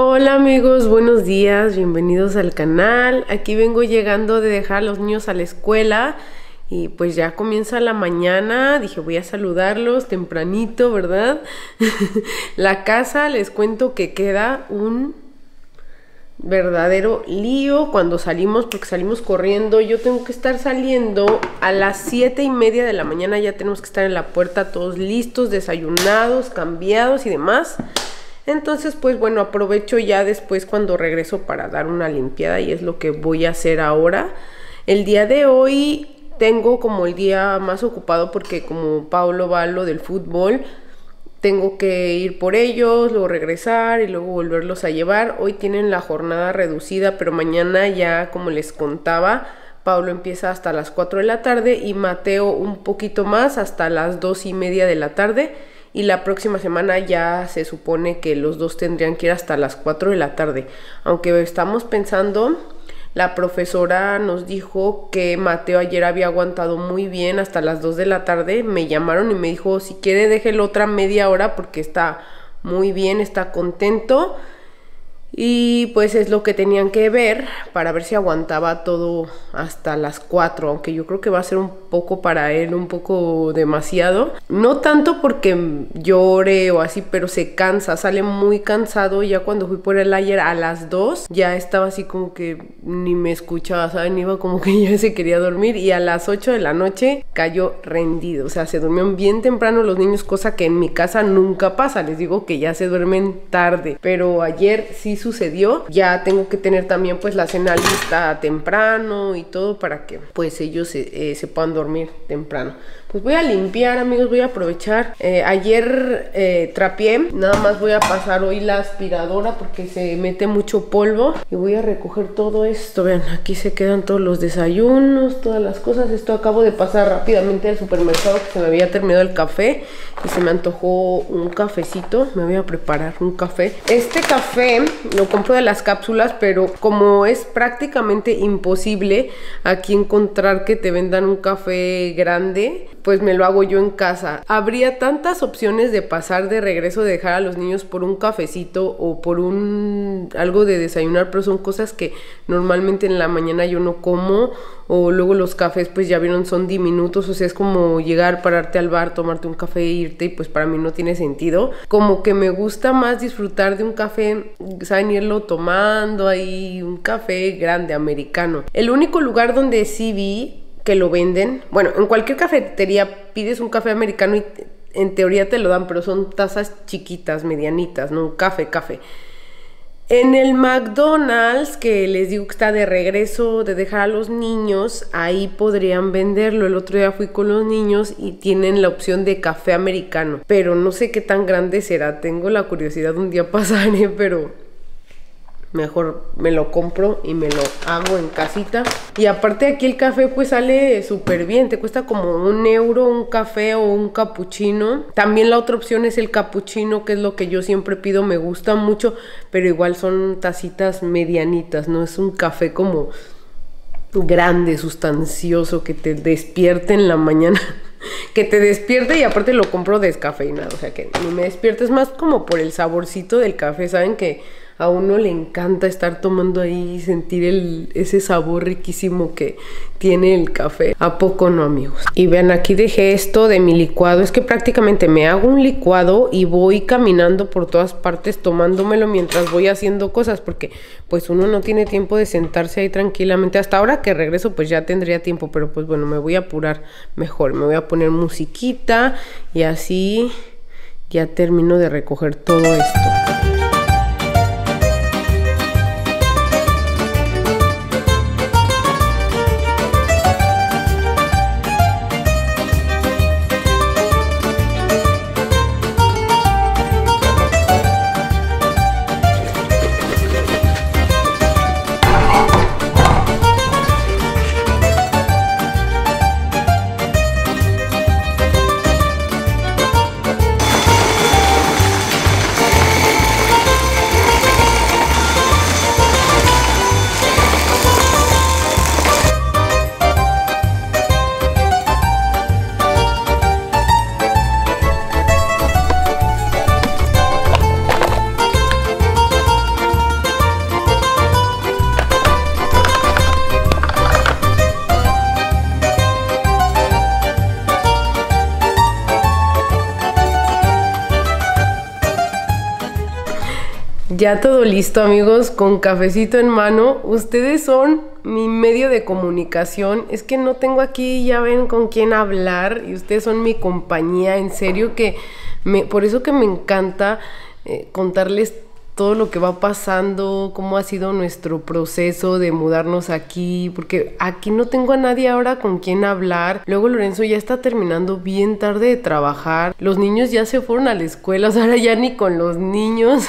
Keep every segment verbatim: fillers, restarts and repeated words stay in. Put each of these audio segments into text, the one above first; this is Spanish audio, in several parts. Hola amigos, buenos días, bienvenidos al canal. Aquí vengo llegando de dejar a los niños a la escuela y pues ya comienza la mañana. Dije, voy a saludarlos tempranito, ¿verdad? La casa, les cuento que queda un verdadero lío cuando salimos, porque salimos corriendo. Yo tengo que estar saliendo a las siete y media de la mañana. Ya tenemos que estar en la puerta todos listos, desayunados, cambiados y demás. Entonces, pues bueno, aprovecho ya después cuando regreso para dar una limpiada y es lo que voy a hacer ahora. El día de hoy tengo como el día más ocupado porque como Paolo va a lo del fútbol, tengo que ir por ellos, luego regresar y luego volverlos a llevar. Hoy tienen la jornada reducida, pero mañana ya, como les contaba, Pablo empieza hasta las cuatro de la tarde y Mateo un poquito más hasta las dos y media de la tarde. Y la próxima semana ya se supone que los dos tendrían que ir hasta las cuatro de la tarde. Aunque estamos pensando, la profesora nos dijo que Mateo ayer había aguantado muy bien hasta las dos de la tarde. Me llamaron y me dijo, si quiere déjelo otra media hora porque está muy bien, está contento. Y pues es lo que tenían que ver para ver si aguantaba todo hasta las cuatro, aunque yo creo que va a ser un poco para él, un poco demasiado. No tanto porque llore o así, pero se cansa, sale muy cansado. Ya cuando fui por él ayer a las dos, ya estaba así como que ni me escuchaba, ¿saben? Iba como que ya se quería dormir y a las ocho de la noche cayó rendido. O sea, se durmieron bien temprano los niños, cosa que en mi casa nunca pasa. Les digo que ya se duermen tarde, pero ayer sí sucedió. Ya tengo que tener también pues la cena lista temprano y todo para que pues ellos se, eh, se puedan dormir temprano. Pues voy a limpiar, amigos, voy a aprovechar. eh, ayer eh, trapié, nada más voy a pasar hoy la aspiradora porque se mete mucho polvo y voy a recoger todo esto. Vean, aquí se quedan todos los desayunos, todas las cosas. Esto acabo de pasar rápidamente al supermercado que se me había terminado el café y se me antojó un cafecito. Me voy a preparar un café. Este café lo compro de las cápsulas, pero como es prácticamente imposible aquí encontrar que te vendan un café grande, pues me lo hago yo en casa. Habría tantas opciones de pasar de regreso, de dejar a los niños por un cafecito o por un algo de desayunar, pero son cosas que normalmente en la mañana yo no como, o luego los cafés, pues ya vieron, son diminutos. O sea, es como llegar, pararte al bar, tomarte un café e irte, y pues para mí no tiene sentido. Como que me gusta más disfrutar de un café, saben, irlo tomando ahí, un café grande, americano. El único lugar donde sí vi que lo venden, bueno, en cualquier cafetería pides un café americano y en teoría te lo dan, pero son tazas chiquitas, medianitas, no un café, café. En el McDonald's, que les digo que está de regreso, de dejar a los niños, ahí podrían venderlo. El otro día fui con los niños y tienen la opción de café americano, pero no sé qué tan grande será. Tengo la curiosidad, un día pasaré, pero mejor me lo compro y me lo hago en casita. Y aparte aquí el café pues sale súper bien, te cuesta como un euro un café o un capuchino. También la otra opción es el capuchino, que es lo que yo siempre pido, me gusta mucho, pero igual son tacitas medianitas, no es un café como grande, sustancioso, que te despierte en la mañana. Que te despierte, y aparte lo compro descafeinado, o sea que ni me despiertes, más como por el saborcito del café. Saben que a uno le encanta estar tomando ahí y sentir el, ese sabor riquísimo que tiene el café. ¿A poco no, amigos? Y vean, aquí dejé esto de mi licuado. Es que prácticamente me hago un licuado y voy caminando por todas partes tomándomelo mientras voy haciendo cosas, porque pues uno no tiene tiempo de sentarse ahí tranquilamente. Hasta ahora que regreso pues ya tendría tiempo, pero pues bueno, me voy a apurar mejor. Me voy a poner musiquita y así ya termino de recoger todo esto. Ya todo listo, amigos, con cafecito en mano. Ustedes son mi medio de comunicación. Es que no tengo aquí, ya ven, con quién hablar. Y ustedes son mi compañía. En serio que me, por eso que me encanta eh, contarles todo lo que va pasando, cómo ha sido nuestro proceso de mudarnos aquí, porque aquí no tengo a nadie ahora con quien hablar. Luego Lorenzo ya está terminando bien tarde de trabajar, los niños ya se fueron a la escuela, o sea, ahora ya ni con los niños.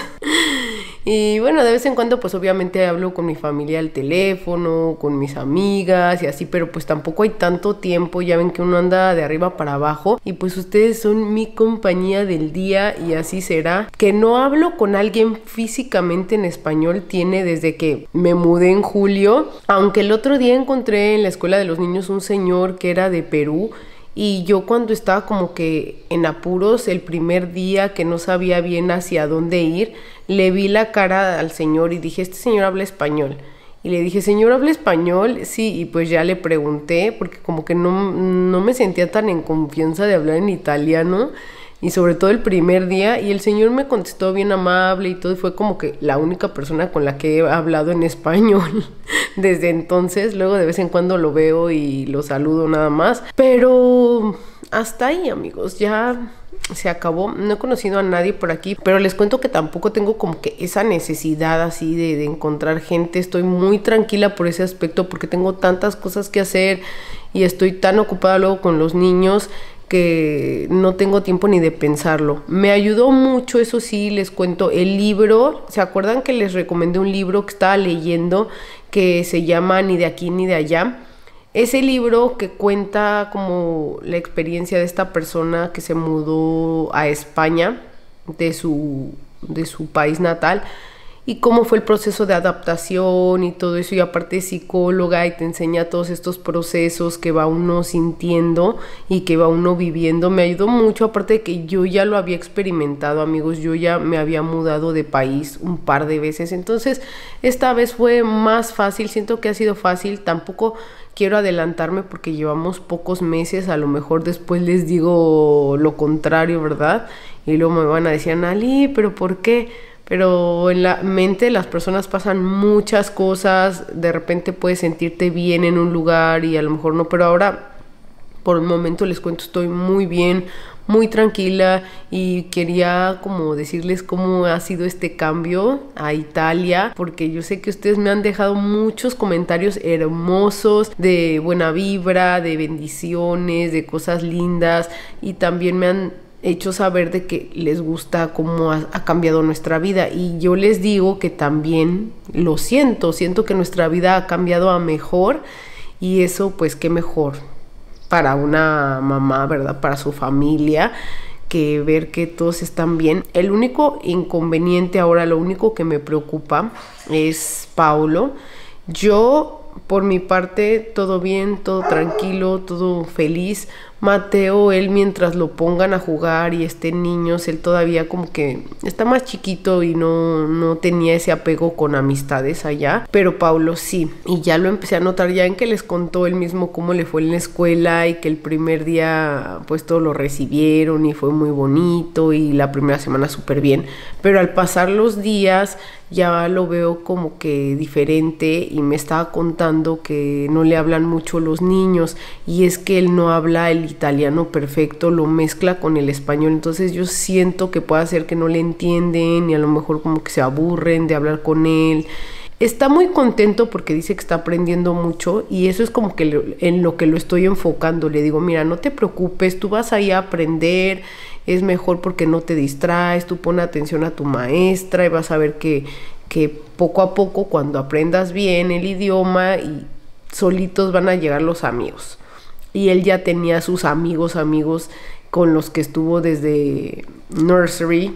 Y bueno, de vez en cuando pues obviamente hablo con mi familia al teléfono, con mis amigas y así, pero pues tampoco hay tanto tiempo, ya ven que uno anda de arriba para abajo y pues ustedes son mi compañía del día y así será. Que no hablo con alguien físicamente en español tiene desde que me mudé en julio, aunque el otro día encontré en la escuela de los niños un señor que era de Perú. Y yo cuando estaba como que en apuros el primer día que no sabía bien hacia dónde ir, le vi la cara al señor y dije, este señor habla español. Y le dije, señor, ¿habla español? Sí, y pues ya le pregunté porque como que no, no me sentía tan en confianza de hablar en italiano. Y sobre todo el primer día, y el señor me contestó bien amable y todo, y fue como que la única persona con la que he hablado en español desde entonces. Luego de vez en cuando lo veo y lo saludo nada más, pero hasta ahí, amigos, ya se acabó. No he conocido a nadie por aquí, pero les cuento que tampoco tengo como que esa necesidad así de, de encontrar gente. Estoy muy tranquila por ese aspecto porque tengo tantas cosas que hacer y estoy tan ocupada luego con los niños que no tengo tiempo ni de pensarlo. Me ayudó mucho, eso sí, les cuento, el libro. ¿Se acuerdan que les recomendé un libro que estaba leyendo que se llama Ni de aquí ni de allá? Ese libro que cuenta como la experiencia de esta persona que se mudó a España de su, de su país natal y cómo fue el proceso de adaptación y todo eso, y aparte es psicóloga y te enseña todos estos procesos que va uno sintiendo y que va uno viviendo. Me ayudó mucho, aparte de que yo ya lo había experimentado, amigos, yo ya me había mudado de país un par de veces, entonces esta vez fue más fácil, siento que ha sido fácil, tampoco quiero adelantarme porque llevamos pocos meses, a lo mejor después les digo lo contrario, ¿verdad? Y luego me van a decir, Nali, ¿pero por qué? Pero en la mente de las personas pasan muchas cosas, de repente puedes sentirte bien en un lugar y a lo mejor no, pero ahora por el momento les cuento, estoy muy bien, muy tranquila y quería como decirles cómo ha sido este cambio a Italia, porque yo sé que ustedes me han dejado muchos comentarios hermosos de buena vibra, de bendiciones, de cosas lindas y también me han hecho saber de que les gusta cómo ha, ha cambiado nuestra vida y yo les digo que también lo siento, siento que nuestra vida ha cambiado a mejor y eso pues qué mejor para una mamá, ¿verdad? Para su familia, que ver que todos están bien. El único inconveniente ahora, lo único que me preocupa es Paolo. Yo por mi parte, todo bien, todo tranquilo, todo feliz. Mateo, él mientras lo pongan a jugar y estén niños, él todavía como que está más chiquito y no, no tenía ese apego con amistades allá. Pero Pablo sí, y ya lo empecé a notar ya en que les contó él mismo cómo le fue en la escuela y que el primer día pues todo lo recibieron y fue muy bonito y la primera semana súper bien. Pero al pasar los días ya lo veo como que diferente y me estaba contando que no le hablan mucho los niños y es que él no habla el italiano perfecto, lo mezcla con el español, entonces yo siento que puede ser que no le entienden y a lo mejor como que se aburren de hablar con él. Está muy contento porque dice que está aprendiendo mucho y eso es como que lo, en lo que lo estoy enfocando. Le digo, mira, no te preocupes, tú vas ahí a aprender, es mejor porque no te distraes, tú pon atención a tu maestra y vas a ver que, que poco a poco cuando aprendas bien el idioma y solitos van a llegar los amigos. Y él ya tenía sus amigos, amigos con los que estuvo desde nursery,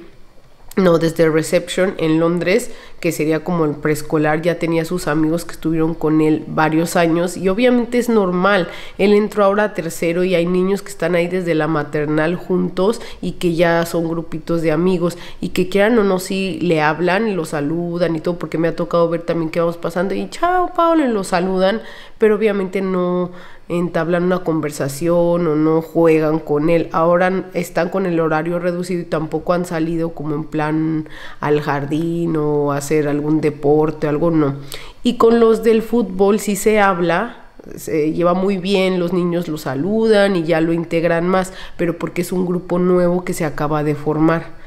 no, desde reception en Londres, que sería como el preescolar, ya tenía sus amigos que estuvieron con él varios años y obviamente es normal, él entró ahora a tercero y hay niños que están ahí desde la maternal juntos y que ya son grupitos de amigos y que quieran o no, si le hablan, lo saludan y todo, porque me ha tocado ver también que vamos pasando y chao Paolo, lo saludan, pero obviamente no, entablan una conversación o no juegan con él. Ahora están con el horario reducido y tampoco han salido como en plan al jardín o hacer algún deporte, algo no. Y con los del fútbol sí se habla, se lleva muy bien, los niños lo saludan y ya lo integran más, pero porque es un grupo nuevo que se acaba de formar.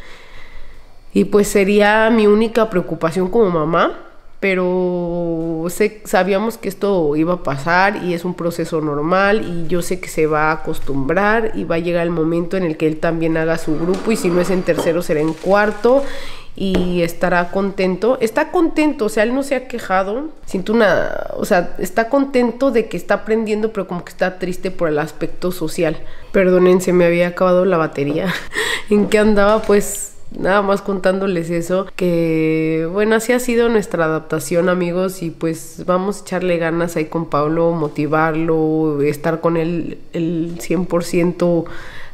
Y pues sería mi única preocupación como mamá, pero sé, sabíamos que esto iba a pasar y es un proceso normal y yo sé que se va a acostumbrar y va a llegar el momento en el que él también haga su grupo, y si no es en tercero será en cuarto y estará contento. Está contento, o sea, él no se ha quejado, siento una, o sea, está contento de que está aprendiendo, pero como que está triste por el aspecto social. Perdonen, se me había acabado la batería. ¿En qué andaba? Pues nada más contándoles eso, que bueno, así ha sido nuestra adaptación, amigos, y pues vamos a echarle ganas ahí con Pablo, motivarlo, estar con él el cien por ciento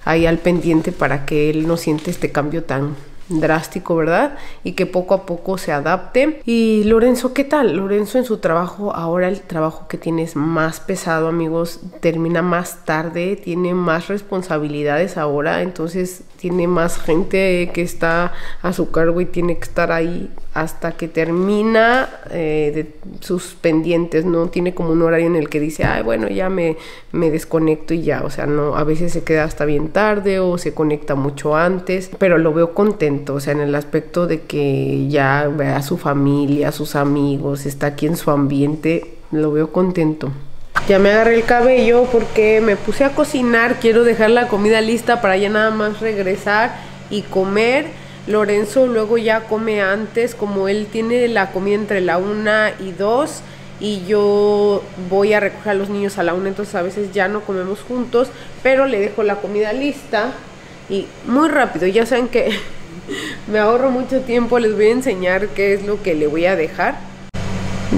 ahí al pendiente para que él no siente este cambio tan drástico, ¿verdad? Y que poco a poco se adapte. Y Lorenzo, ¿qué tal? Lorenzo en su trabajo, ahora el trabajo que tiene es más pesado, amigos, termina más tarde, tiene más responsabilidades ahora, entonces tiene más gente que está a su cargo y tiene que estar ahí hasta que termina eh, de sus pendientes, ¿no? Tiene como un horario en el que dice, ay, bueno, ya me, me desconecto y ya, o sea, no, a veces se queda hasta bien tarde o se conecta mucho antes, pero lo veo contento, o sea, en el aspecto de que ya ve a su familia, a sus amigos, está aquí en su ambiente, lo veo contento. Ya me agarré el cabello porque me puse a cocinar, quiero dejar la comida lista para ya nada más regresar y comer. Lorenzo luego ya come antes, como él tiene la comida entre la una y dos y yo voy a recoger a los niños a la una, entonces a veces ya no comemos juntos, pero le dejo la comida lista y muy rápido, ya saben que me ahorro mucho tiempo, les voy a enseñar qué es lo que le voy a dejar.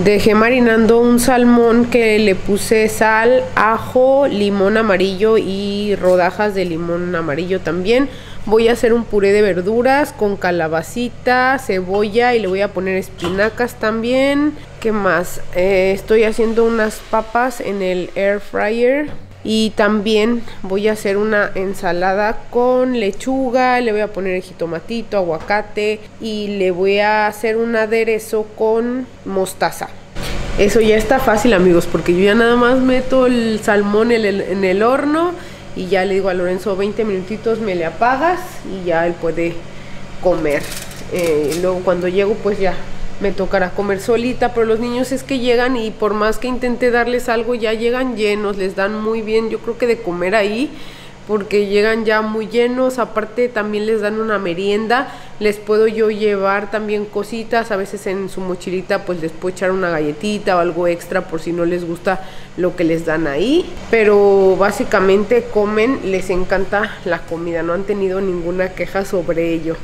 Dejé marinando un salmón que le puse sal, ajo, limón amarillo y rodajas de limón amarillo también. Voy a hacer un puré de verduras con calabacita, cebolla y le voy a poner espinacas también. ¿Qué más? Eh, estoy haciendo unas papas en el air fryer. Y también voy a hacer una ensalada con lechuga, le voy a poner jitomatito, aguacate y le voy a hacer un aderezo con mostaza. Eso ya está fácil, amigos, porque yo ya nada más meto el salmón en el, en el horno y ya le digo a Lorenzo, veinte minutitos me le apagas y ya él puede comer. Eh, luego cuando llego pues ya me tocará comer solita, pero los niños es que llegan y por más que intenté darles algo ya llegan llenos, les dan muy bien, yo creo que de comer ahí, porque llegan ya muy llenos, aparte también les dan una merienda, les puedo yo llevar también cositas, a veces en su mochilita pues les puedo echar una galletita o algo extra por si no les gusta lo que les dan ahí, pero básicamente comen, les encanta la comida, no han tenido ninguna queja sobre ello.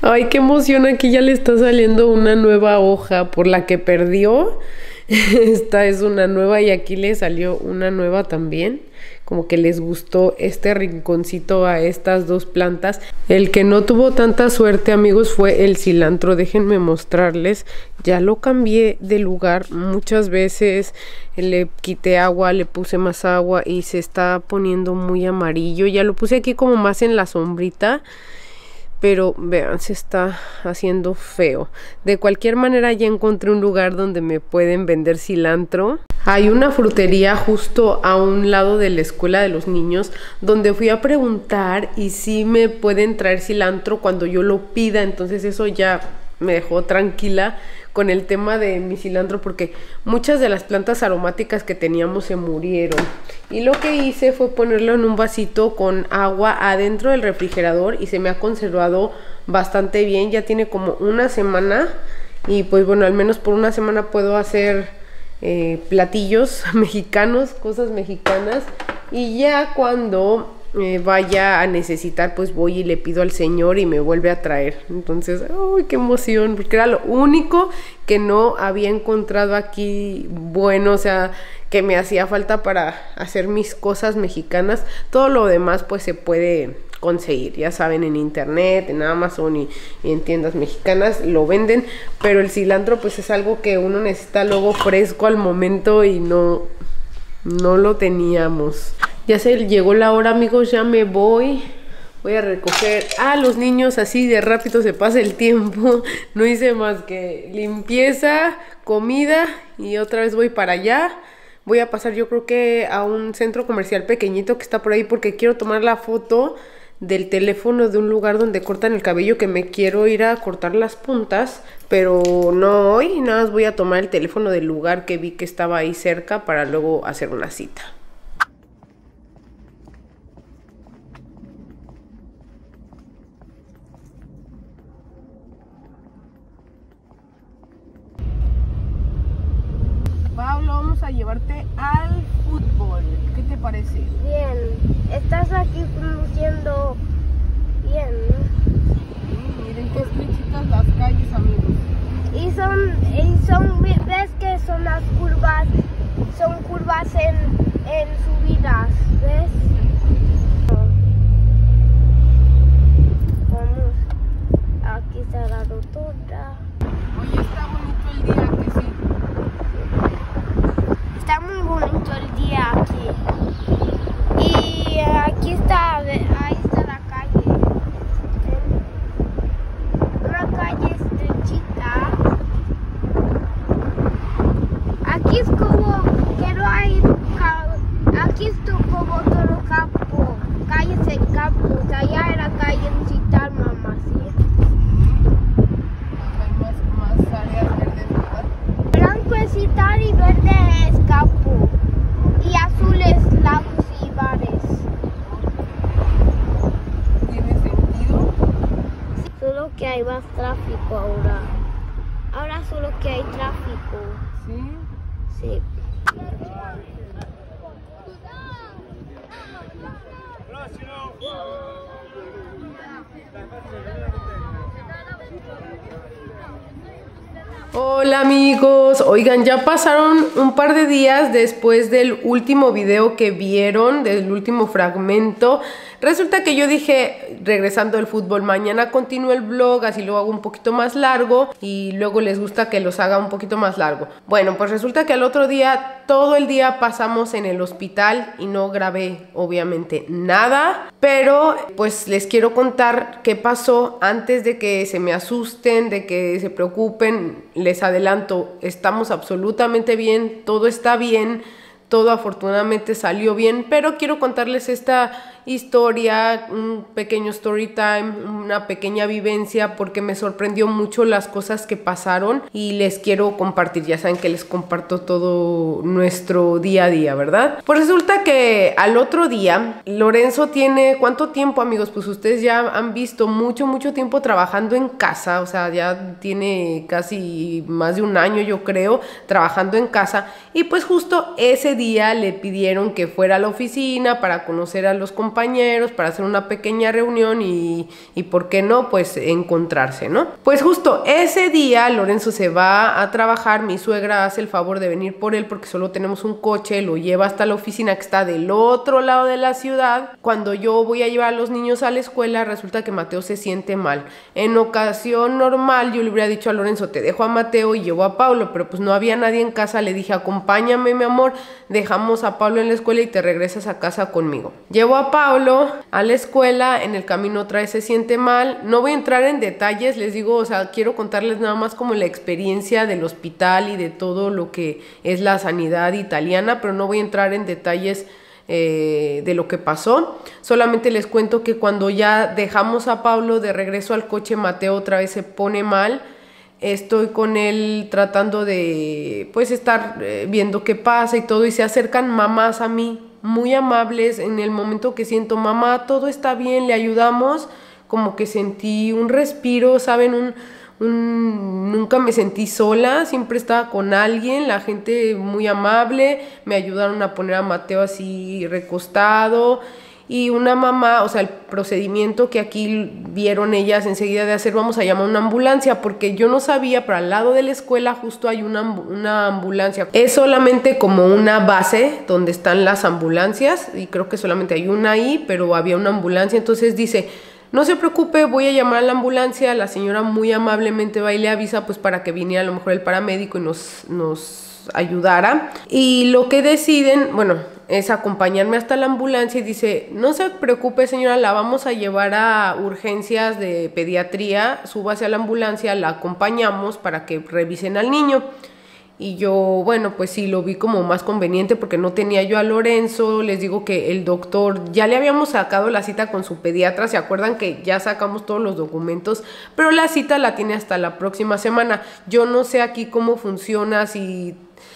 Ay, qué emoción, aquí ya le está saliendo una nueva hoja por la que perdió. Esta es una nueva y aquí le salió una nueva también. Como que les gustó este rinconcito a estas dos plantas. El que no tuvo tanta suerte, amigos, fue el cilantro. Déjenme mostrarles. Ya lo cambié de lugar muchas veces. Le quité agua, le puse más agua y se está poniendo muy amarillo. Ya lo puse aquí como más en la sombrita. Pero vean, se está haciendo feo. De cualquier manera ya encontré un lugar donde me pueden vender cilantro. Hay una frutería justo a un lado de la escuela de los niños donde fui a preguntar y si me pueden traer cilantro cuando yo lo pida. Entonces eso ya me dejó tranquila con el tema de mi cilantro, porque muchas de las plantas aromáticas que teníamos se murieron. Y lo que hice fue ponerlo en un vasito con agua adentro del refrigerador y se me ha conservado bastante bien. Ya tiene como una semana y pues bueno, al menos por una semana puedo hacer eh, platillos mexicanos, cosas mexicanas. Y ya cuando Eh, vaya a necesitar pues voy y le pido al señor y me vuelve a traer. Entonces, ¡ay, qué emoción! Porque era lo único que no había encontrado aquí bueno, o sea, que me hacía falta para hacer mis cosas mexicanas. Todo lo demás pues se puede conseguir, ya saben, en internet, en Amazon y, y en tiendas mexicanas lo venden, pero el cilantro pues es algo que uno necesita luego fresco al momento y no no lo teníamos. Ya se llegó la hora, amigos, ya me voy. Voy a recoger a los niños, así de rápido se pasa el tiempo. No hice más que limpieza, comida y otra vez voy para allá. Voy a pasar, yo creo que a un centro comercial pequeñito que está por ahí, porque quiero tomar la foto del teléfono de un lugar donde cortan el cabello, que me quiero ir a cortar las puntas, pero no hoy. Nada más voy a tomar el teléfono del lugar que vi que estaba ahí cerca para luego hacer una cita. Pablo, vamos a llevarte al fútbol. ¿Qué te parece? Bien. Estás aquí conduciendo bien. Sí, miren qué estrechitas las calles, amigos. Y son, y son, ves que son las curvas, son curvas en, en subidas, ¿ves? Vamos, aquí está la rotonda. Hoy está bonito el día, que sí. Está muy bonito el día aquí. Y aquí está, ahí está la calle. Una calle estrechita. Aquí es como, quiero ir, aquí es como todo campo. Calles en campo, o sea, allá era calle estrechita, mamá, ¿sí? Citar y verde es campo y azul es lagos y bares. ¿Tiene sentido? Sí, solo que hay más tráfico ahora. Ahora solo que hay tráfico. ¿Sí? Sí. Hola amigos, oigan, ya pasaron un par de días después del último video que vieron, del último fragmento. Resulta que yo dije, regresando del fútbol, mañana continúo el vlog, así lo hago un poquito más largo y luego les gusta que los haga un poquito más largo. Bueno, pues resulta que al otro día, todo el día pasamos en el hospital y no grabé obviamente nada, pero pues les quiero contar qué pasó antes de que se me asusten, de que se preocupen. Les adelanto, estamos absolutamente bien, todo está bien, todo afortunadamente salió bien, pero quiero contarles esta historia, un pequeño story time, una pequeña vivencia, porque me sorprendió mucho las cosas que pasaron y les quiero compartir. Ya saben que les comparto todo nuestro día a día, ¿verdad? Pues resulta que al otro día, Lorenzo tiene, ¿cuánto tiempo, amigos? Pues ustedes ya han visto mucho, mucho tiempo trabajando en casa, o sea, ya tiene casi más de un año, yo creo, trabajando en casa, y pues justo ese día le pidieron que fuera a la oficina para conocer a los compañeros, para hacer una pequeña reunión y, y por qué no, pues encontrarse, ¿no? Pues justo ese día Lorenzo se va a trabajar, mi suegra hace el favor de venir por él porque solo tenemos un coche, lo lleva hasta la oficina que está del otro lado de la ciudad. Cuando yo voy a llevar a los niños a la escuela, resulta que Mateo se siente mal. En ocasión normal yo le hubiera dicho a Lorenzo, te dejo a Mateo y llevo a Pablo, pero pues no había nadie en casa, le dije, acompáñame mi amor, dejamos a Pablo en la escuela y te regresas a casa conmigo. Llevo a Pablo a la escuela, en el camino otra vez se siente mal. No voy a entrar en detalles, les digo, o sea, quiero contarles nada más como la experiencia del hospital y de todo lo que es la sanidad italiana, pero no voy a entrar en detalles eh, de lo que pasó. Solamente les cuento que cuando ya dejamos a Pablo de regreso al coche, Mateo otra vez se pone mal. Estoy con él tratando de pues estar eh, viendo qué pasa y todo, y se acercan mamás a mí, muy amables. En el momento que siento, mamá, todo está bien, le ayudamos, como que sentí un respiro, ¿saben? Un, un, nunca me sentí sola, siempre estaba con alguien, la gente muy amable, me ayudaron a poner a Mateo así recostado. Y una mamá, o sea, el procedimiento que aquí vieron ellas enseguida de hacer, vamos a llamar a una ambulancia, porque yo no sabía, pero al lado de la escuela justo hay una, una ambulancia. Es solamente como una base donde están las ambulancias, y creo que solamente hay una ahí, pero había una ambulancia. Entonces dice, No se preocupe, voy a llamar a la ambulancia. La señora muy amablemente va y le avisa pues para que viniera a lo mejor el paramédico y nos, nos ayudara. Y lo que deciden, bueno, es acompañarme hasta la ambulancia y dice, no se preocupe señora, la vamos a llevar a urgencias de pediatría, súbase a la ambulancia, la acompañamos para que revisen al niño. Y yo, bueno, pues sí, lo vi como más conveniente porque no tenía yo a Lorenzo. Les digo que el doctor, ya le habíamos sacado la cita con su pediatra. ¿Se acuerdan que ya sacamos todos los documentos? Pero la cita la tiene hasta la próxima semana. Yo no sé aquí cómo funciona, si,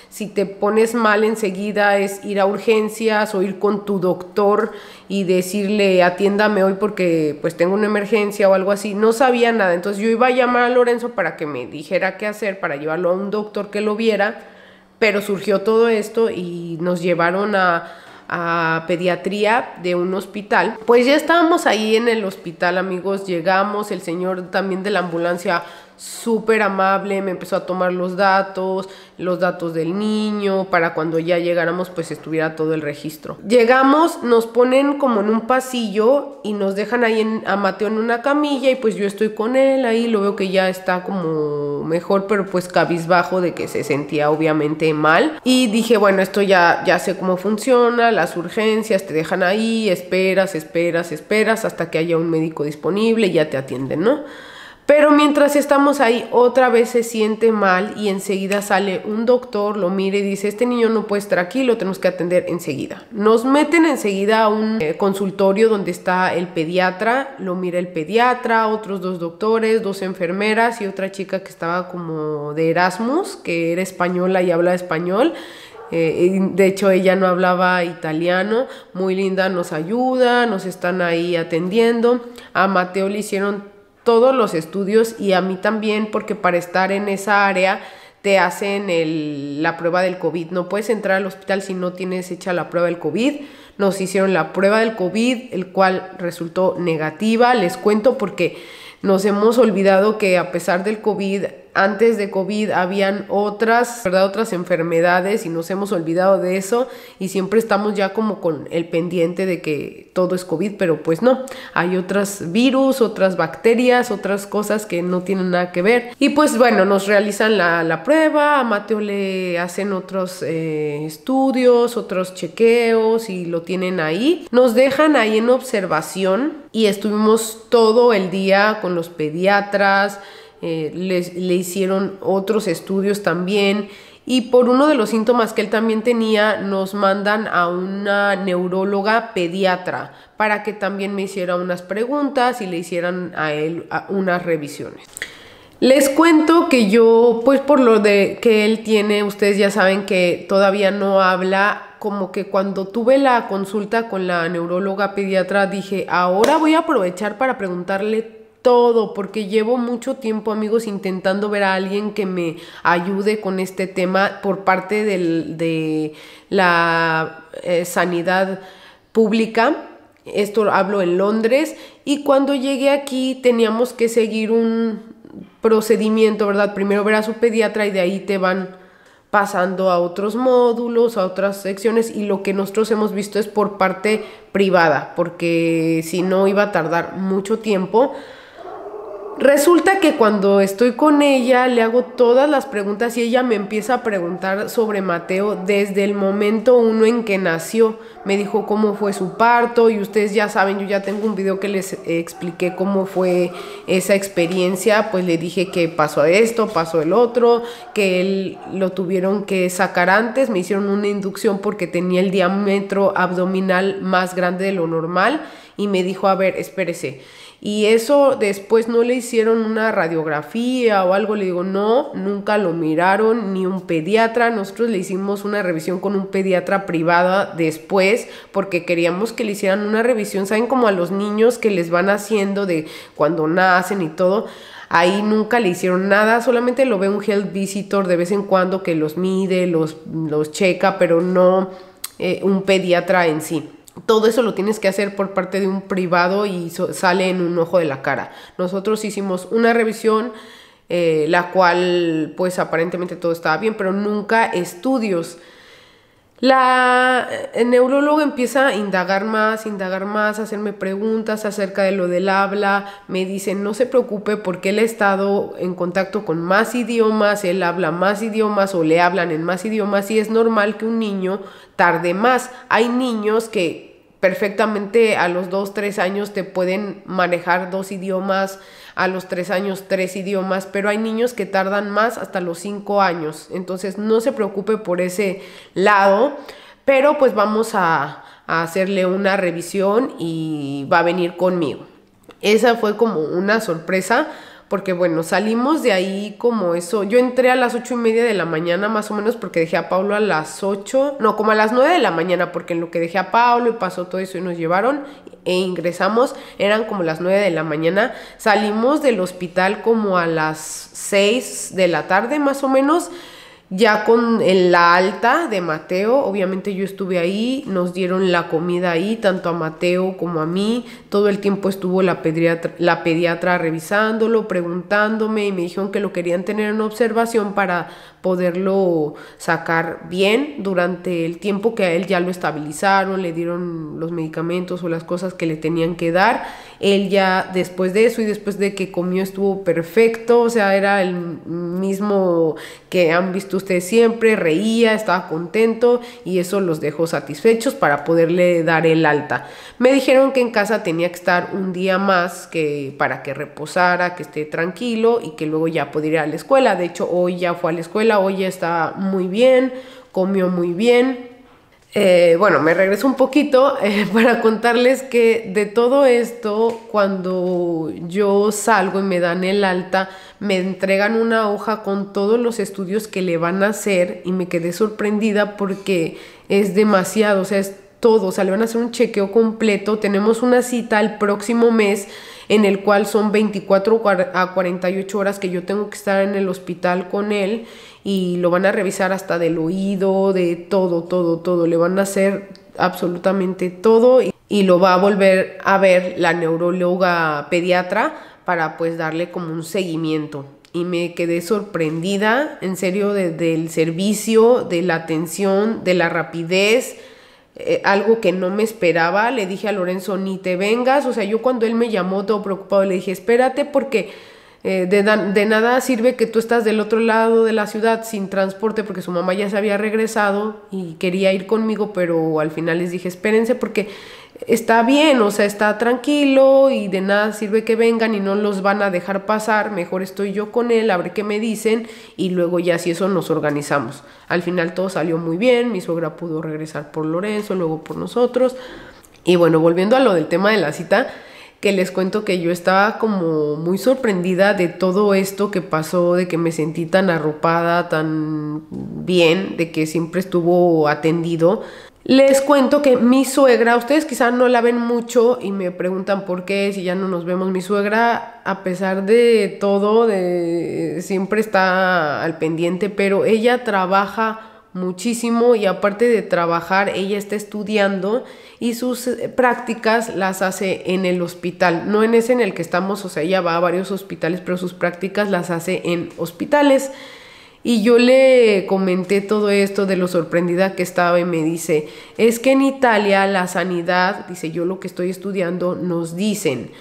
si te pones mal enseguida es ir a urgencias o ir con tu doctor y decirle atiéndame hoy porque pues tengo una emergencia o algo así. No sabía nada, entonces yo iba a llamar a Lorenzo para que me dijera qué hacer, para llevarlo a un doctor que lo viera, pero surgió todo esto y nos llevaron a, a pediatría de un hospital. Pues ya estábamos ahí en el hospital, amigos, llegamos, el señor también de la ambulancia súper amable, me empezó a tomar los datos, los datos del niño, para cuando ya llegáramos pues estuviera todo el registro. Llegamos, nos ponen como en un pasillo y nos dejan ahí en, a Mateo en una camilla y pues yo estoy con él ahí, lo veo que ya está como mejor, pero pues cabizbajo de que se sentía obviamente mal. Y dije, bueno, esto ya, ya sé cómo funciona, las urgencias te dejan ahí, esperas, esperas, esperas hasta que haya un médico disponible y ya te atienden, ¿no? Pero mientras estamos ahí, otra vez se siente mal y enseguida sale un doctor, lo mira y dice, este niño no puede estar aquí, lo tenemos que atender enseguida. Nos meten enseguida a un eh, consultorio donde está el pediatra, lo mira el pediatra, otros dos doctores, dos enfermeras y otra chica que estaba como de Erasmus, que era española y habla español. Eh, de hecho ella no hablaba italiano, muy linda, nos ayuda, nos están ahí atendiendo. A Mateo le hicieron todos los estudios y a mí también, porque para estar en esa área te hacen el, la prueba del COVID. No puedes entrar al hospital si no tienes hecha la prueba del COVID. Nos hicieron la prueba del COVID, el cual resultó negativa. Les cuento porque nos hemos olvidado que a pesar del COVID, antes de COVID habían otras, ¿verdad? Otras enfermedades y nos hemos olvidado de eso y siempre estamos ya como con el pendiente de que todo es COVID, pero pues no, hay otros virus, otras bacterias, otras cosas que no tienen nada que ver. Y pues bueno, nos realizan la, la prueba, a Mateo le hacen otros eh, estudios, otros chequeos y lo tienen ahí. Nos dejan ahí en observación y estuvimos todo el día con los pediatras. Eh, les, le hicieron otros estudios también y por uno de los síntomas que él también tenía nos mandan a una neuróloga pediatra para que también me hiciera unas preguntas y le hicieran a él a unas revisiones. Les cuento que yo, pues por lo de que él tiene, ustedes ya saben que todavía no habla. Como que cuando tuve la consulta con la neuróloga pediatra dije, ahora voy a aprovechar para preguntarle todo todo, porque llevo mucho tiempo, amigos, intentando ver a alguien que me ayude con este tema por parte del, de la eh, sanidad pública. Esto hablo en Londres. Y cuando llegué aquí teníamos que seguir un procedimiento, ¿verdad? Primero ver a su pediatra y de ahí te van pasando a otros módulos, a otras secciones, y lo que nosotros hemos visto es por parte privada, porque si no iba a tardar mucho tiempo. Resulta que cuando estoy con ella le hago todas las preguntas y ella me empieza a preguntar sobre Mateo desde el momento uno en que nació. Me dijo cómo fue su parto y ustedes ya saben, yo ya tengo un video que les expliqué cómo fue esa experiencia. Pues le dije que pasó esto, pasó el otro, que él lo tuvieron que sacar antes. Me hicieron una inducción porque tenía el diámetro abdominal más grande de lo normal y me dijo, a ver, espérese. Y eso después no le hicieron una radiografía o algo, le digo, no, nunca lo miraron, ni un pediatra. Nosotros le hicimos una revisión con un pediatra privada después, porque queríamos que le hicieran una revisión, ¿saben? Como a los niños que les van haciendo de cuando nacen y todo. Ahí nunca le hicieron nada, solamente lo ve un health visitor de vez en cuando que los mide, los, los checa, pero no eh, un pediatra en sí. Todo eso lo tienes que hacer por parte de un privado y so- sale en un ojo de la cara. Nosotros hicimos una revisión, eh, la cual pues aparentemente todo estaba bien, pero nunca estudios. La neuróloga empieza a indagar más, indagar más, hacerme preguntas acerca de lo del habla. Me dice, no se preocupe porque él ha estado en contacto con más idiomas, él habla más idiomas o le hablan en más idiomas y es normal que un niño tarde más. Hay niños que perfectamente a los dos, tres años te pueden manejar dos idiomas, a los tres años tres idiomas, pero hay niños que tardan más hasta los cinco años. Entonces no se preocupe por ese lado, pero pues vamos a, a hacerle una revisión y va a venir conmigo. Esa fue como una sorpresa, porque bueno, salimos de ahí como eso. Yo entré a las ocho y media de la mañana más o menos, porque dejé a Pablo a las ocho, no, como a las nueve de la mañana, porque en lo que dejé a Pablo y pasó todo eso y nos llevaron e ingresamos, eran como las nueve de la mañana. Salimos del hospital como a las seis de la tarde más o menos, ya con la alta de Mateo. Obviamente yo estuve ahí, nos dieron la comida ahí, tanto a Mateo como a mí. Todo el tiempo estuvo la pediatra, la pediatra revisándolo, preguntándome, y me dijeron que lo querían tener en observación para poderlo sacar bien durante el tiempo que a él ya lo estabilizaron, le dieron los medicamentos o las cosas que le tenían que dar. Él ya después de eso y después de que comió estuvo perfecto, o sea, era el mismo que han visto ustedes siempre, reía, estaba contento y eso los dejó satisfechos para poderle dar el alta. Me dijeron que en casa tenía que estar un día más que para que reposara, que esté tranquilo y que luego ya podía ir a la escuela. De hecho, hoy ya fue a la escuela, hoy ya está muy bien, comió muy bien. Eh, bueno, me regreso un poquito eh, para contarles que de todo esto, cuando yo salgo y me dan el alta, me entregan una hoja con todos los estudios que le van a hacer y me quedé sorprendida porque es demasiado, o sea, es todo, o sea, le van a hacer un chequeo completo. Tenemos una cita el próximo mes en el cual son veinticuatro a cuarenta y ocho horas que yo tengo que estar en el hospital con él y lo van a revisar hasta del oído, de todo, todo, todo. Le van a hacer absolutamente todo y, y lo va a volver a ver la neuróloga pediatra para pues darle como un seguimiento. Y me quedé sorprendida, en serio, de, del servicio, de la atención, de la rapidez. Eh, algo que no me esperaba. Le dije a Lorenzo, ni te vengas, o sea, yo cuando él me llamó todo preocupado le dije, espérate porque eh, de, de nada sirve que tú estás del otro lado de la ciudad sin transporte, porque su mamá ya se había regresado y quería ir conmigo, pero al final les dije, espérense porque está bien, o sea, está tranquilo y de nada sirve que vengan y no los van a dejar pasar, mejor estoy yo con él, a ver qué me dicen y luego ya si eso nos organizamos. Al final todo salió muy bien, mi suegra pudo regresar por Lorenzo, luego por nosotros. Y bueno, volviendo a lo del tema de la cita, que les cuento que yo estaba como muy sorprendida de todo esto que pasó, de que me sentí tan arropada, tan bien, de que siempre estuvo atendido. Les cuento que mi suegra, ustedes quizás no la ven mucho y me preguntan por qué, si ya no nos vemos. Mi suegra, a pesar de todo, de, siempre está al pendiente, pero ella trabaja muchísimo y aparte de trabajar, ella está estudiando y sus prácticas las hace en el hospital, no en ese en el que estamos, o sea, ella va a varios hospitales, pero sus prácticas las hace en hospitales. Y yo le comenté todo esto de lo sorprendida que estaba y me dice, es que en Italia la sanidad, dice, yo lo que estoy estudiando, nos dicen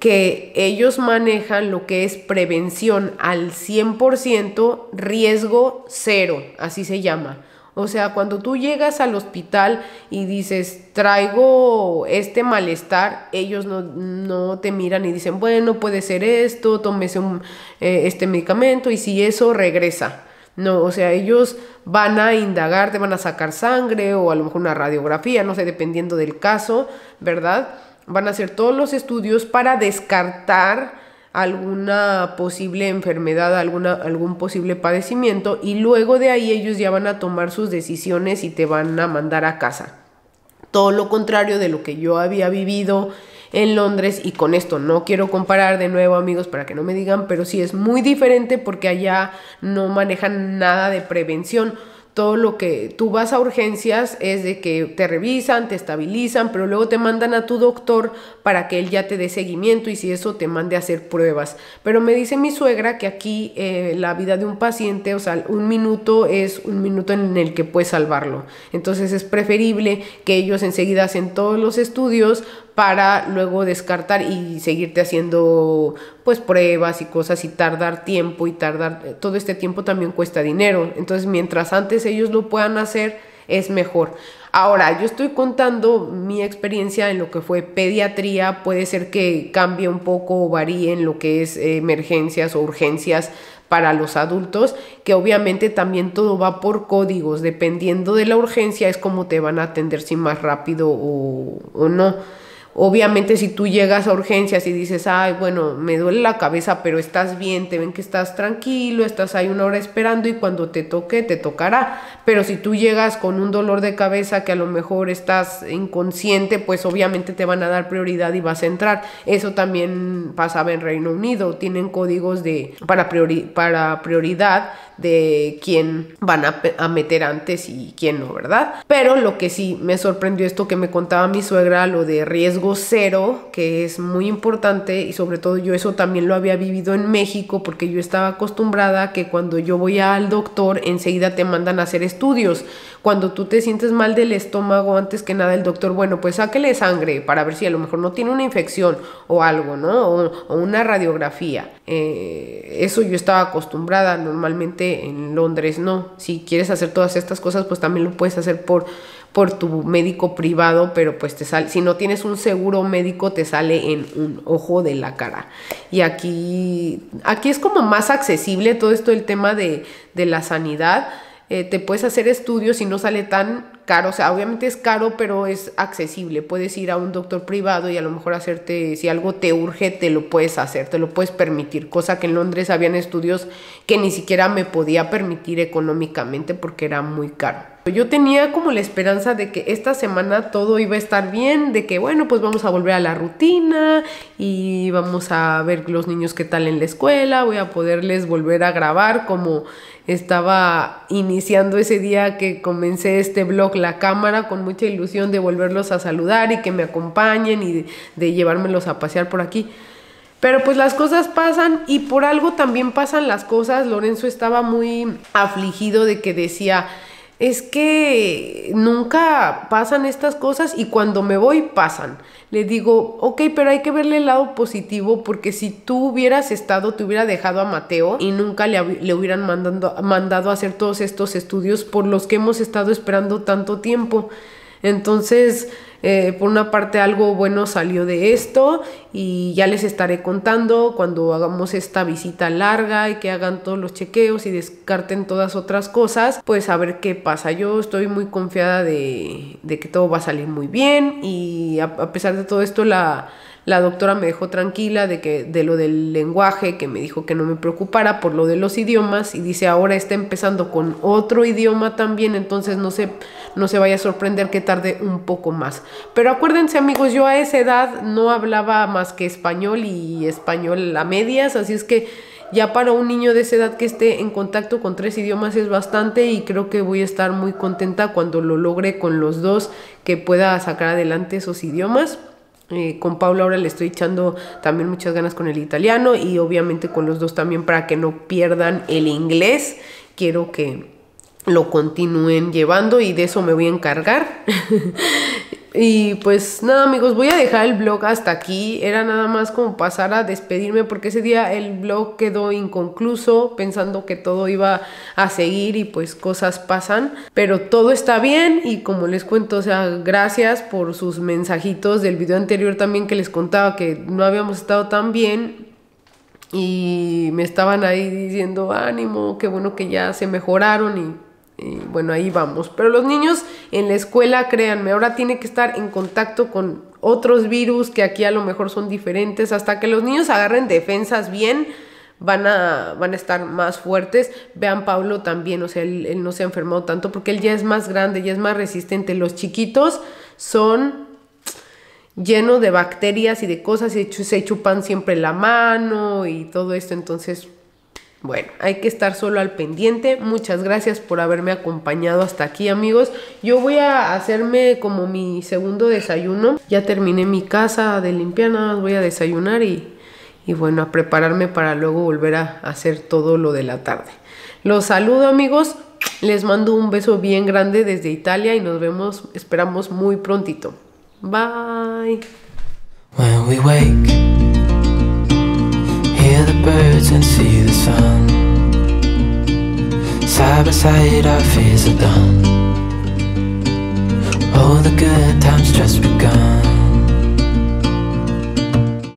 que ellos manejan lo que es prevención al cien por ciento, riesgo cero, así se llama. O sea, cuando tú llegas al hospital y dices, traigo este malestar, ellos no, no te miran y dicen, bueno, puede ser esto, tómese un, eh, este medicamento y si eso regresa. No, o sea, ellos van a indagar, te van a sacar sangre o a lo mejor una radiografía, no sé, dependiendo del caso, ¿verdad? Van a hacer todos los estudios para descartar alguna posible enfermedad, alguna, algún posible padecimiento y luego de ahí ellos ya van a tomar sus decisiones y te van a mandar a casa. Todo lo contrario de lo que yo había vivido en Londres, y con esto no quiero comparar de nuevo, amigos, para que no me digan, pero sí es muy diferente porque allá no manejan nada de prevención. todo lo que tú vas a urgencias es de que te revisan, te estabilizan, pero luego te mandan a tu doctor para que él ya te dé seguimiento y si eso te mande a hacer pruebas. Pero me dice mi suegra que aquí eh, la vida de un paciente, o sea, un minuto es un minuto en el que puedes salvarlo. Entonces es preferible que ellos enseguida hacen todos los estudios para luego descartar y seguirte haciendo pues pruebas y cosas y tardar tiempo y tardar, todo este tiempo también cuesta dinero, entonces mientras antes ellos lo puedan hacer es mejor. Ahora, yo estoy contando mi experiencia en lo que fue pediatría, puede ser que cambie un poco o varíe en lo que es eh, emergencias o urgencias para los adultos, que obviamente también todo va por códigos, dependiendo de la urgencia es como te van a atender, si más rápido o, o no. Obviamente si tú llegas a urgencias y dices, ay, bueno, me duele la cabeza, pero estás bien, te ven que estás tranquilo, estás ahí una hora esperando y cuando te toque, te tocará. Pero si tú llegas con un dolor de cabeza que a lo mejor estás inconsciente, pues obviamente te van a dar prioridad y vas a entrar. Eso también pasaba en Reino Unido, tienen códigos de para, priori, para prioridad de quién van a, a meter antes y quién no, ¿verdad? Pero lo que sí me sorprendió esto que me contaba mi suegra, lo de riesgo cero, que es muy importante, y sobre todo yo eso también lo había vivido en México, porque yo estaba acostumbrada que cuando yo voy al doctor enseguida te mandan a hacer estudios. Cuando tú te sientes mal del estómago, antes que nada el doctor, bueno, pues sáquele sangre para ver si a lo mejor no tiene una infección o algo, ¿no? O, o una radiografía. Eh, eso yo estaba acostumbrada, normalmente en Londres no. Si quieres hacer todas estas cosas, pues también lo puedes hacer por, por tu médico privado, pero pues te sale, si no tienes un seguro médico, te sale en un ojo de la cara. Y aquí, aquí es como más accesible todo esto, el tema de, de la sanidad. Eh, te puedes hacer estudios y no sale tan caro, o sea, obviamente es caro, pero es accesible, puedes ir a un doctor privado y a lo mejor hacerte, si algo te urge, te lo puedes hacer, te lo puedes permitir, cosa que en Londres habían estudios que ni siquiera me podía permitir económicamente porque era muy caro. Yo tenía como la esperanza de que esta semana todo iba a estar bien, de que bueno, pues vamos a volver a la rutina y vamos a ver los niños qué tal en la escuela, voy a poderles volver a grabar como estaba iniciando ese día que comencé este vlog la cámara, con mucha ilusión de volverlos a saludar y que me acompañen y de, de llevármelos a pasear por aquí. Pero pues las cosas pasan y por algo también pasan las cosas. Lorenzo estaba muy afligido de que decía, es que nunca pasan estas cosas y cuando me voy pasan. Le digo, ok, pero hay que verle el lado positivo, porque si tú hubieras estado, te hubiera dejado a Mateo y nunca le, le hubieran mandando, mandado a hacer todos estos estudios por los que hemos estado esperando tanto tiempo. Entonces, eh, por una parte algo bueno salió de esto y ya les estaré contando cuando hagamos esta visita larga y que hagan todos los chequeos y descarten todas otras cosas, pues a ver qué pasa. Yo estoy muy confiada de, de que todo va a salir muy bien y a, a pesar de todo esto la... La doctora me dejó tranquila de que de lo del lenguaje, que me dijo que no me preocupara por lo de los idiomas, y dice ahora está empezando con otro idioma también, entonces no se, no se vaya a sorprender que tarde un poco más. Pero acuérdense amigos, yo a esa edad no hablaba más que español y español a medias, así es que ya para un niño de esa edad que esté en contacto con tres idiomas es bastante, y creo que voy a estar muy contenta cuando lo logre con los dos, que pueda sacar adelante esos idiomas. Eh, con Paolo ahora le estoy echando también muchas ganas con el italiano y obviamente con los dos también para que no pierdan el inglés. Quiero que lo continúen llevando y de eso me voy a encargar. Y pues nada amigos, voy a dejar el vlog hasta aquí, era nada más como pasar a despedirme porque ese día el vlog quedó inconcluso pensando que todo iba a seguir y pues cosas pasan, pero todo está bien y como les cuento, o sea, gracias por sus mensajitos del video anterior también que les contaba que no habíamos estado tan bien. Y me estaban ahí diciendo ánimo, qué bueno que ya se mejoraron y... Y bueno, ahí vamos. Pero los niños en la escuela, créanme, ahora tienen que estar en contacto con otros virus que aquí a lo mejor son diferentes. Hasta que los niños agarren defensas bien, van a, van a estar más fuertes. Vean, Pablo también, o sea, él, él no se ha enfermado tanto porque él ya es más grande, ya es más resistente. Los chiquitos son... lleno de bacterias y de cosas, y se chupan siempre la mano y todo esto, entonces Bueno, hay que estar solo al pendiente. Muchas gracias por haberme acompañado hasta aquí, amigos. Yo voy a hacerme como mi segundo desayuno. Ya terminé mi casa de limpiar, nada más voy a desayunar y, y bueno, a prepararme para luego volver a hacer todo lo de la tarde. Los saludo, amigos. Les mando un beso bien grande desde Italia y nos vemos, esperamos muy prontito. Bye. When we wake, hear the birds and see the sun. Side by side our fears are done. Oh, the good times just begun.